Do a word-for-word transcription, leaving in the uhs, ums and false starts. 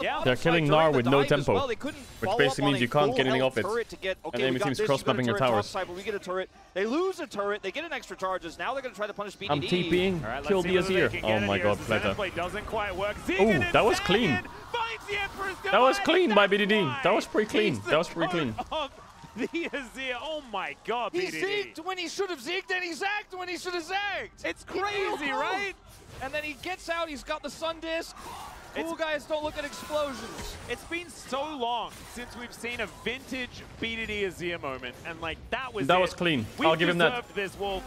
Yeah, they're killing N A R with no tempo, well, which basically means you can't get anything off it. To get, okay, and the enemy team's cross-mapping your towers. Side, we get a turret. They lose a turret, they get an extra charges, now they're going to try to punish B D D. I'm TPing, right, kill the Azir. Oh my god, Flatter. Oh, that was clean. That was clean by B D D. That was pretty clean. That was pretty clean. The Azir, oh my god, B D D. He zigged when he should have zigged, and he zagged when he should have zagged. It's crazy, right? And then he gets out, he's got the sun disc. Cool guys don't look at explosions. It's been so long since we've seen a vintage B D D Azir moment, and like that was that it. was clean. I'll give him that. This Wolf.